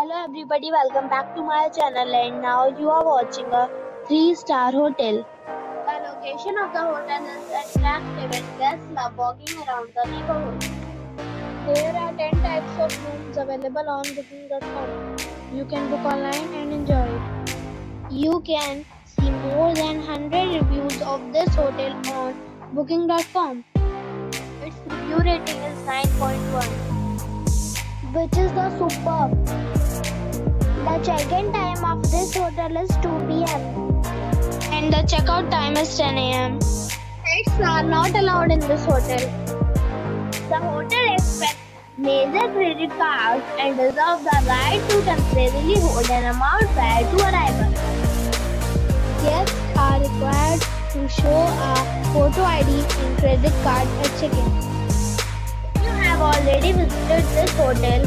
Hello everybody, welcome back to my channel, and now you are watching a 3-star hotel. The location of the hotel is attractive and guests love walking around the neighborhood. There are 10 types of rooms available on booking.com. You can book online and enjoy it. You can see more than 100 reviews of this hotel on booking.com. Its review rating is 9.1, which is the superb. The check-in time of this hotel is 2 p.m. and the check-out time is 10 a.m. Pets are not allowed in this hotel. The hotel accepts major credit cards and reserves the right to temporarily hold an amount prior to arrival. Guests are required to show a photo ID and credit card at check-in. If you have already visited this hotel,